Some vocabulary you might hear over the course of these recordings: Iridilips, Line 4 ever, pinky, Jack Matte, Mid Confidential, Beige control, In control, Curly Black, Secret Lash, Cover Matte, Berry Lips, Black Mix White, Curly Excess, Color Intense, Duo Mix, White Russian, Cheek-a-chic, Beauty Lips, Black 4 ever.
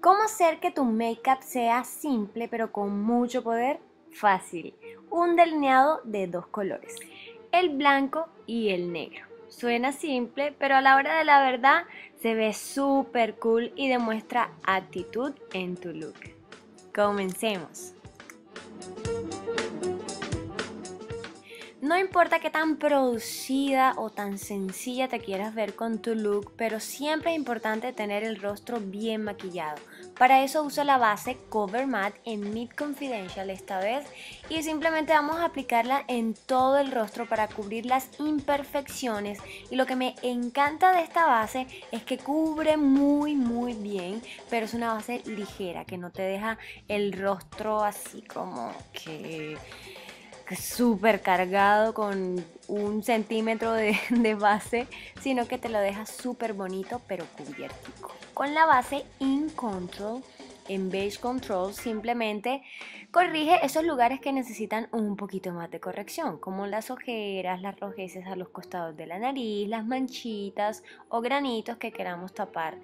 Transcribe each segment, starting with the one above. ¿Cómo hacer que tu makeup sea simple pero con mucho poder? Fácil. Un delineado de dos colores, el blanco y el negro. Suena simple, pero a la hora de la verdad se ve súper cool y demuestra actitud en tu look. ¡Comencemos! No importa qué tan producida o tan sencilla te quieras ver con tu look, pero siempre es importante tener el rostro bien maquillado. Para eso uso la base Cover Matte en Mid Confidential esta vez y simplemente vamos a aplicarla en todo el rostro para cubrir las imperfecciones. Y lo que me encanta de esta base es que cubre muy bien, pero es una base ligera que no te deja el rostro así como que súper cargado con un centímetro de base, sino que te lo deja súper bonito pero cubiertico. Con la base In Control en Beige Control simplemente corrige esos lugares que necesitan un poquito más de corrección, como las ojeras, las rojeces a los costados de la nariz, las manchitas o granitos que queramos tapar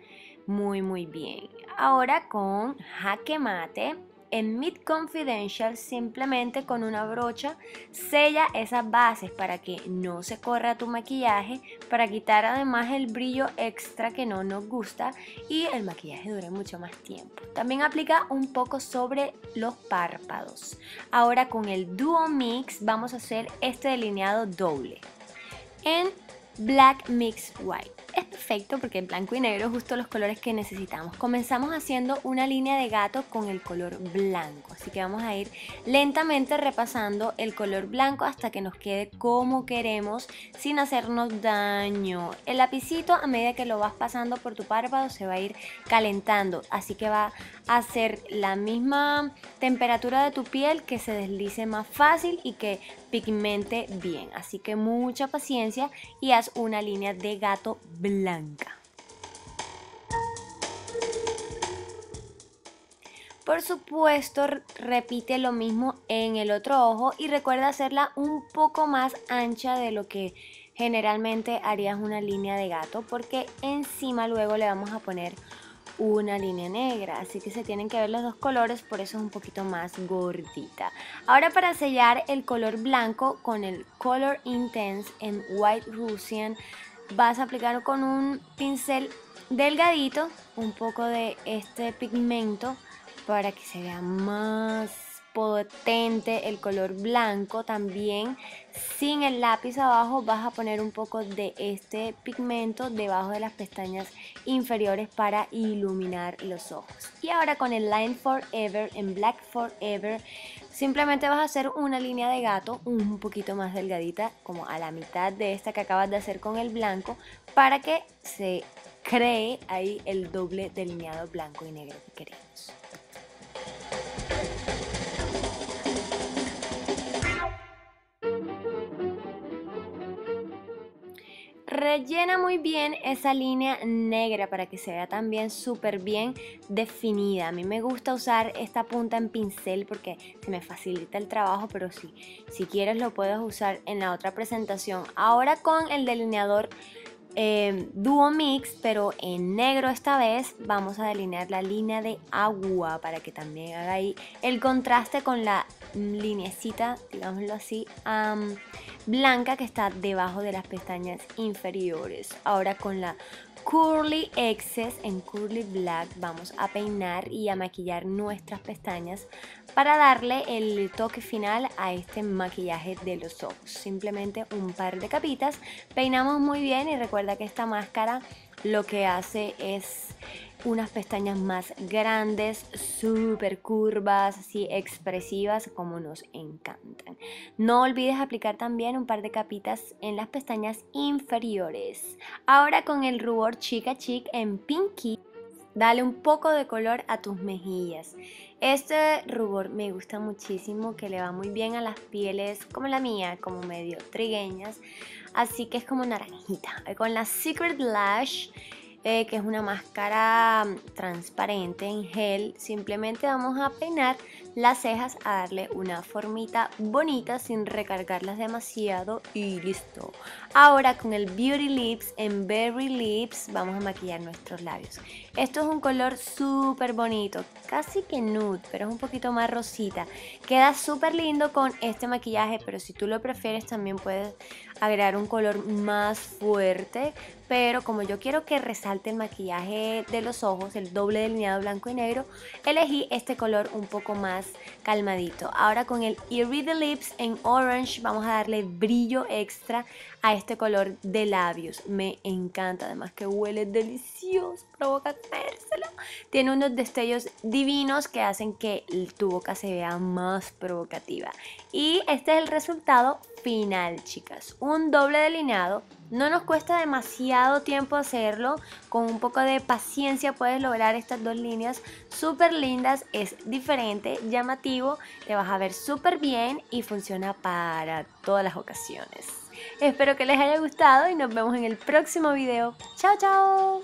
muy bien. Ahora con Jack Matte en Mid Confidential simplemente con una brocha sella esas bases para que no se corra tu maquillaje, para quitar además el brillo extra que no nos gusta y el maquillaje dure mucho más tiempo. También aplica un poco sobre los párpados. Ahora con el Duo Mix vamos a hacer este delineado doble en Black Mix White. Es perfecto porque en blanco y negro justo los colores que necesitamos. Comenzamos haciendo una línea de gato con el color blanco, así que vamos a ir lentamente repasando el color blanco hasta que nos quede como queremos sin hacernos daño. El lapicito, a medida que lo vas pasando por tu párpado, se va a ir calentando, así que va a ser la misma temperatura de tu piel, que se deslice más fácil y que pigmente bien, así que mucha paciencia y haz una línea de gato blanca. Por supuesto, repite lo mismo en el otro ojo y recuerda hacerla un poco más ancha de lo que generalmente harías una línea de gato, porque encima luego le vamos a poner una línea negra, así que se tienen que ver los dos colores, por eso es un poquito más gordita. Ahora para sellar el color blanco con el Color Intense en White Russian vas a aplicar con un pincel delgadito un poco de este pigmento para que se vea más potente el color blanco. También sin el lápiz abajo vas a poner un poco de este pigmento debajo de las pestañas inferiores para iluminar los ojos. Y ahora con el Line 4 ever en Black 4 ever simplemente vas a hacer una línea de gato un poquito más delgadita, como a la mitad de esta que acabas de hacer con el blanco, para que se cree ahí el doble delineado blanco y negro que queremos. Rellena muy bien esa línea negra para que se vea también súper bien definida. A mí me gusta usar esta punta en pincel porque se me facilita el trabajo, pero si quieres lo puedes usar en la otra presentación. Ahora con el delineador Duo Mix, pero en negro esta vez, vamos a delinear la línea de agua para que también haga ahí el contraste con la lineecita, digámoslo así, blanca que está debajo de las pestañas inferiores. Ahora con la Curly Excess en Curly Black vamos a peinar y a maquillar nuestras pestañas para darle el toque final a este maquillaje de los ojos. Simplemente un par de capitas, peinamos muy bien y recuerda que esta máscara lo que hace es unas pestañas más grandes, súper curvas, así expresivas, como nos encantan. No olvides aplicar también un par de capitas en las pestañas inferiores. Ahora con el rubor Cheek-a-chic en Pinky, dale un poco de color a tus mejillas. Este rubor me gusta muchísimo, que le va muy bien a las pieles como la mía, como medio trigueñas, así que es como naranjita. Con la Secret Lash, que es una máscara transparente en gel, simplemente vamos a peinar las cejas, a darle una formita bonita sin recargarlas demasiado y listo. Ahora con el Beauty Lips en Berry Lips vamos a maquillar nuestros labios. Esto es un color súper bonito, casi que nude, pero es un poquito más rosita. Queda súper lindo con este maquillaje, pero si tú lo prefieres también puedes agregar un color más fuerte. Pero como yo quiero que resalte el maquillaje de los ojos, el doble delineado blanco y negro, elegí este color un poco más calmadito. Ahora con el Iridilips en Orange vamos a darle brillo extra a este color de labios. Me encanta, además que huele delicioso, provoca comérselo. Tiene unos destellos divinos que hacen que tu boca se vea más provocativa. Y este es el resultado final, chicas. Un doble delineado. No nos cuesta demasiado tiempo hacerlo, con un poco de paciencia puedes lograr estas dos líneas súper lindas, es diferente, llamativo, te vas a ver súper bien y funciona para todas las ocasiones. Espero que les haya gustado y nos vemos en el próximo video. ¡Chao, chao!